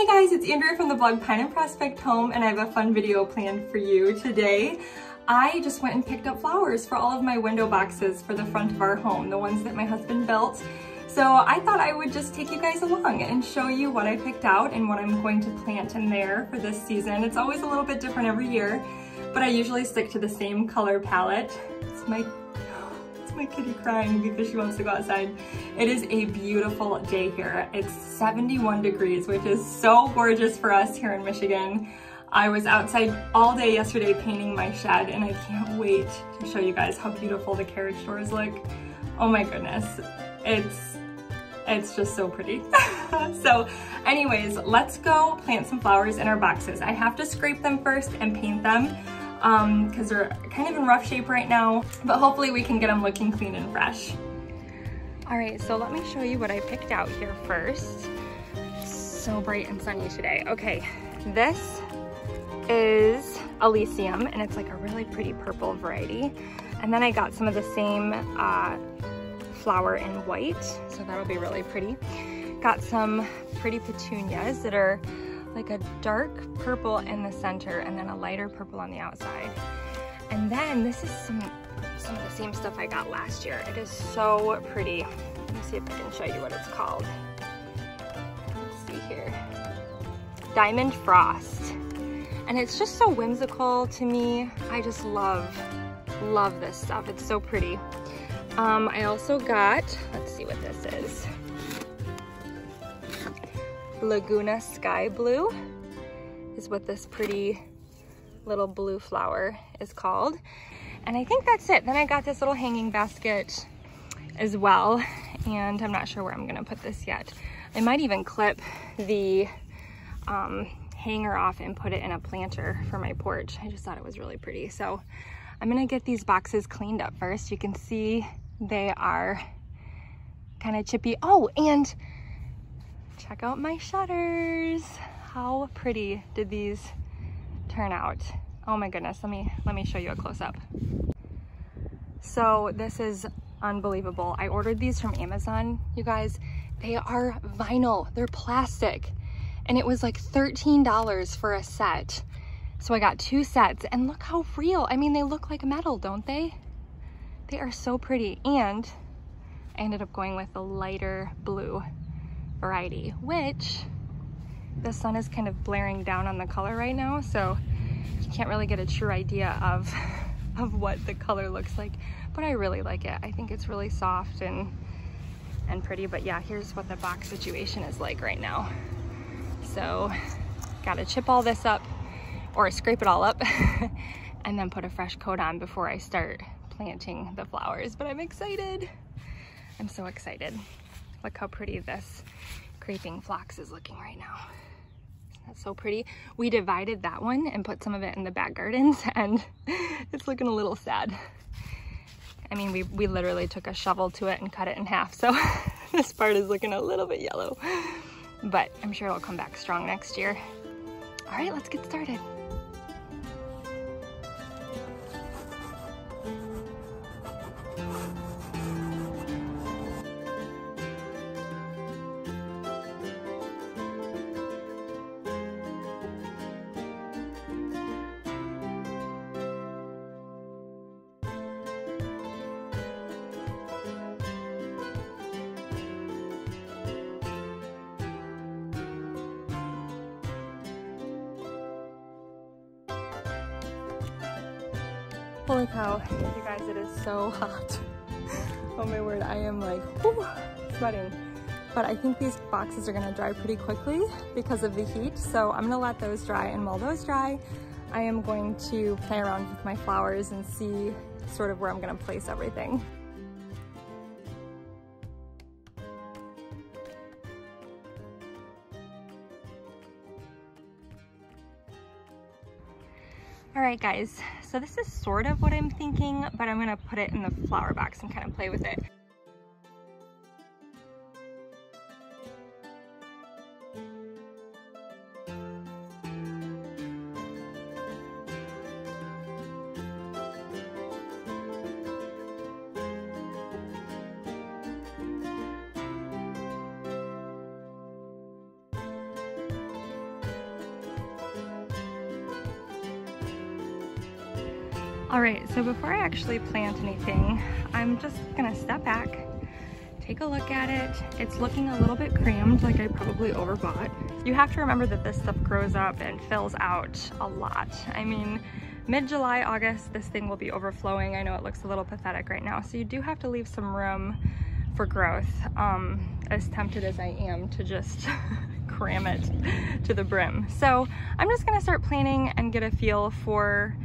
Hey guys, it's Andrea from the blog Pine and Prospect Home, and I have a fun video planned for you today. I just went and picked up flowers for all of my window boxes for the front of our home, the ones that my husband built. So I thought I would just take you guys along and show you what I picked out and what I'm going to plant in there for this season. It's always a little bit different every year, but I usually stick to the same color palette. My kitty crying because she wants to go outside. It is a beautiful day here. It's 71 degrees, which is so gorgeous for us here in Michigan. I was outside all day yesterday painting my shed, and I can't wait to show you guys how beautiful the carriage doors look. Oh my goodness. It's just so pretty. So anyways, let's go plant some flowers in our boxes. I have to scrape them first and paint them, because they're kind of in rough shape right now, but hopefully we can get them looking clean and fresh. All right, so let me show you what I picked out here first. It's so bright and sunny today. Okay, this is Elysium, and it's like a really pretty purple variety. And then I got some of the same flower in white, so that'll be really pretty. Got some pretty petunias that are like a dark purple in the center and then a lighter purple on the outside. And then this is some of the same stuff I got last year. It is so pretty. Let me see if I can show you what it's called. Let's see here. Diamond Frost. And it's just so whimsical to me. I just love this stuff. It's so pretty. I also got, let's see what this is. Laguna Sky Blue is what this pretty little blue flower is called. And I think that's it. Then I got this little hanging basket as well, and I'm not sure where I'm gonna put this yet. I might even clip the hanger off and put it in a planter for my porch. I just thought it was really pretty. So I'm gonna get these boxes cleaned up first. You can see they are kind of chippy. Oh, and check out my shutters. How pretty did these turn out? Oh my goodness, let me show you a close-up. So this is unbelievable. I ordered these from Amazon, you guys. They are vinyl, they're plastic. And it was like $13 for a set. So I got two sets, and look how real. I mean, they look like metal, don't they? They are so pretty. And I ended up going with the lighter blue variety, which the sun is kind of blaring down on the color right now, so you can't really get a true idea of what the color looks like, but I really like it. I think it's really soft and pretty. But yeah, here's what the box situation is like right now. So gotta chip all this up, or scrape it all up, and then put a fresh coat on before I start planting the flowers. But I'm excited. I'm so excited. Look how pretty this creeping phlox is looking right now. Isn't that so pretty? We divided that one and put some of it in the back gardens, and it's looking a little sad. I mean, we literally took a shovel to it and cut it in half, so this part is looking a little bit yellow, but I'm sure it'll come back strong next year. All right, let's get started. Holy cow, you guys, it is so hot. Oh my word, I am like, whew, sweating. But I think these boxes are gonna dry pretty quickly because of the heat, so I'm gonna let those dry, and while those dry, I am going to play around with my flowers and see sort of where I'm gonna place everything. All right, guys, so this is sort of what I'm thinking, but I'm gonna put it in the flower box and kind of play with it. All right, so before I actually plant anything, I'm just gonna step back, take a look at it. It's looking a little bit crammed, like I probably overbought. You have to remember that this stuff grows up and fills out a lot. I mean, mid-July, August, this thing will be overflowing. I know it looks a little pathetic right now, so you do have to leave some room for growth. As tempted as I am to just cram it to the brim. So I'm just gonna start planting and get a feel for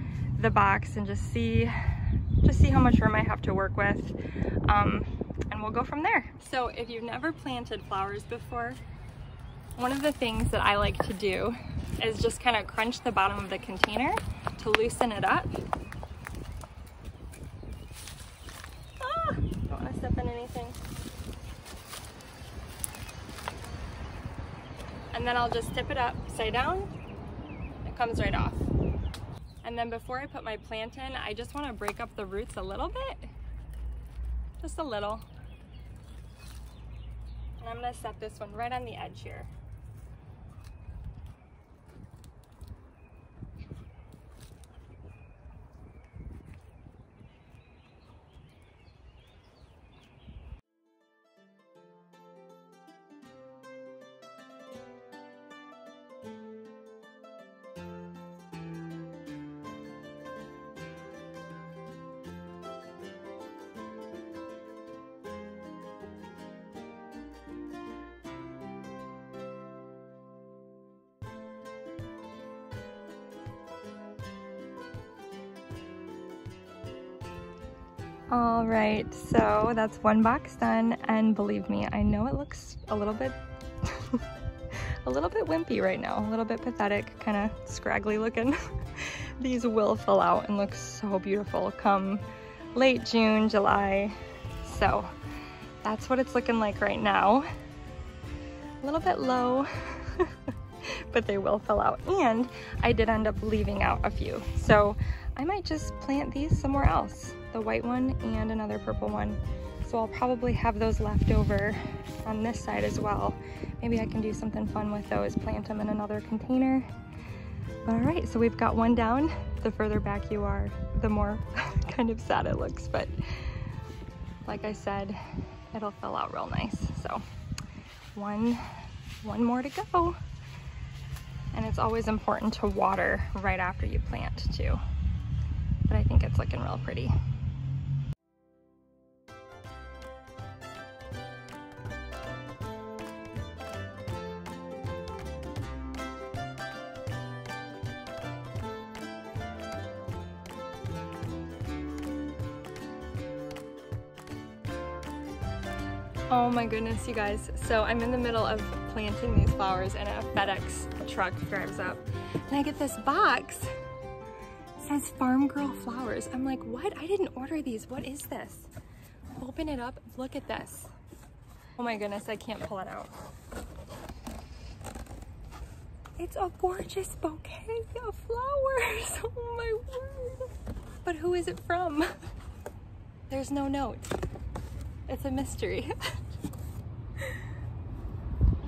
the box and just see how much room I have to work with. And we'll go from there. So if you've never planted flowers before, one of the things that I like to do is just kind of crunch the bottom of the container to loosen it up. Ah, don't want to step in anything. And then I'll just tip it upside down. It comes right off. And then before I put my plant in, I just want to break up the roots a little bit. Just a little. And I'm going to set this one right on the edge here. All right, so that's one box done, and believe me, I know it looks a little bit wimpy right now, a little bit pathetic, kind of scraggly looking. These will fill out and look so beautiful come late June, July. So that's what it's looking like right now. A little bit low, but they will fill out, and I did end up leaving out a few. So I might just plant these somewhere else. The white one and another purple one. So I'll probably have those left over on this side as well. Maybe I can do something fun with those, plant them in another container. But all right, so we've got one down. The further back you are, the more kind of sad it looks, but like I said, it'll fill out real nice. So one more to go. And it's always important to water right after you plant too. But I think it's looking real pretty. Oh my goodness, you guys. So I'm in the middle of planting these flowers and a FedEx truck drives up and I get this box. It says Farm Girl Flowers. I'm like, what? I didn't order these. What is this? Open it up. Look at this. Oh my goodness, I can't pull it out. It's a gorgeous bouquet of flowers. Oh my word. But who is it from? There's no note. It's a mystery.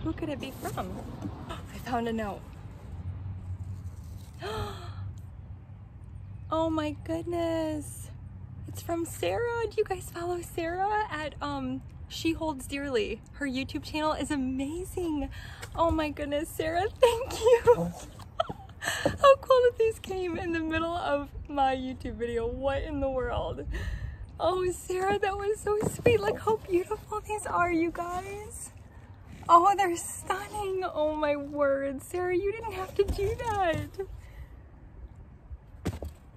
Who could it be from? I found a note. Oh my goodness. It's from Sarah. Do you guys follow Sarah at She Holds Dearly? Her YouTube channel is amazing. Oh my goodness, Sarah, thank you. How cool that these came in the middle of my YouTube video. What in the world? Oh, Sarah, that was so sweet. Look how beautiful these are, you guys. Oh, they're stunning. Oh my word. Sarah, you didn't have to do that.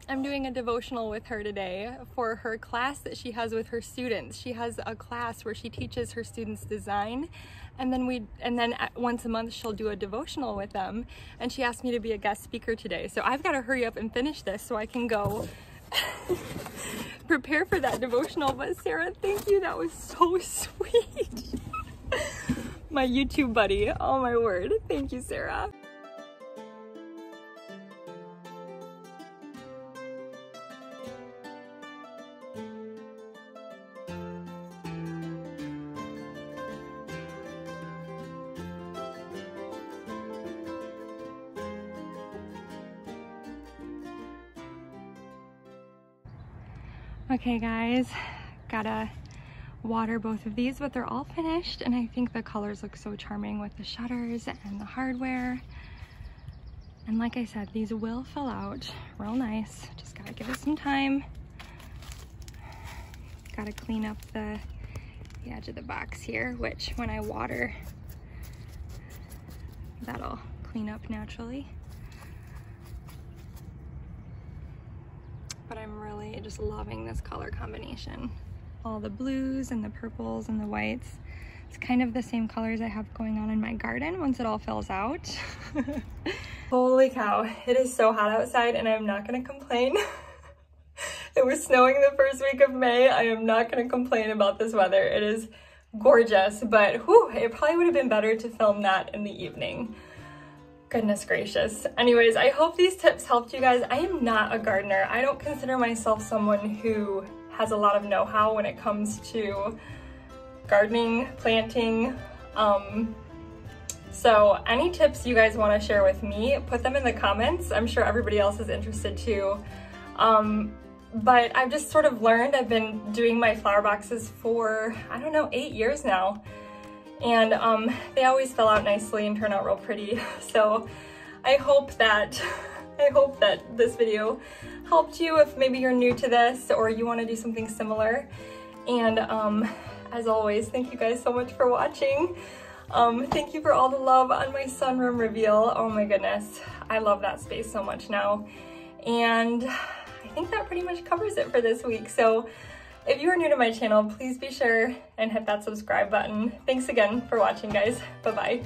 I'm doing a devotional with her today for her class that she has with her students. She has a class where she teaches her students design, and then once a month she'll do a devotional with them, and she asked me to be a guest speaker today. So I've got to hurry up and finish this so I can go prepare for that devotional. But Sarah, thank you. That was so sweet. My YouTube buddy. Oh my word. Thank you, Sarah. Okay guys, gotta water both of these, but they're all finished and I think the colors look so charming with the shutters and the hardware. And like I said, these will fill out real nice. Just gotta give it some time. Gotta clean up the edge of the box here, which when I water, that'll clean up naturally. But I'm really just loving this color combination. All the blues and the purples and the whites. It's kind of the same colors I have going on in my garden once it all fills out. Holy cow, it is so hot outside and I'm not gonna complain. It was snowing the first week of May. I am not gonna complain about this weather. It is gorgeous, but whew, it probably would have been better to film that in the evening. Goodness gracious. Anyways, I hope these tips helped you guys. I am not a gardener. I don't consider myself someone who has a lot of know-how when it comes to gardening, planting. So any tips you guys want to share with me, put them in the comments. I'm sure everybody else is interested too. But I've just sort of learned, I've been doing my flower boxes for, I don't know, 8 years now. And they always fill out nicely and turn out real pretty. So I hope that this video helped you if maybe you're new to this or you want to do something similar. And as always, thank you guys so much for watching. Thank you for all the love on my sunroom reveal. Oh my goodness, I love that space so much now. And I think that pretty much covers it for this week. So if you are new to my channel, please be sure and hit that subscribe button. Thanks again for watching, guys. Bye-bye.